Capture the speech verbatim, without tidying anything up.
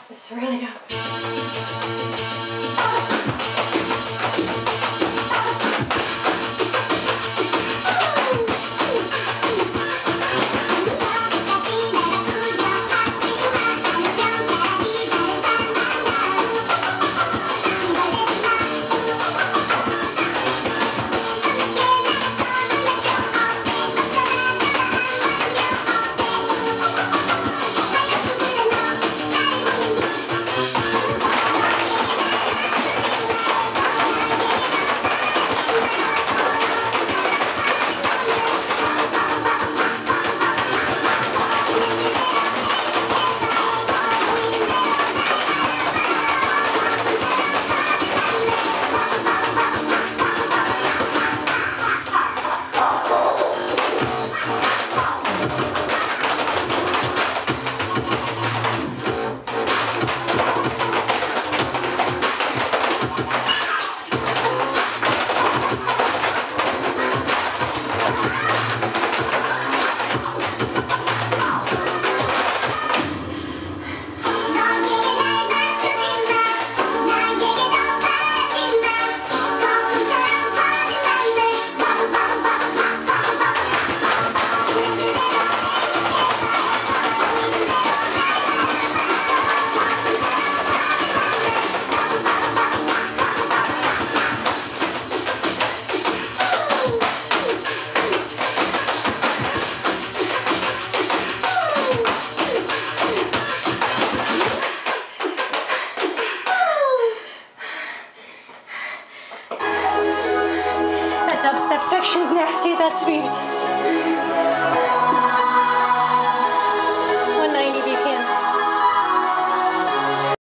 across this really don't. That section is nasty, that's me.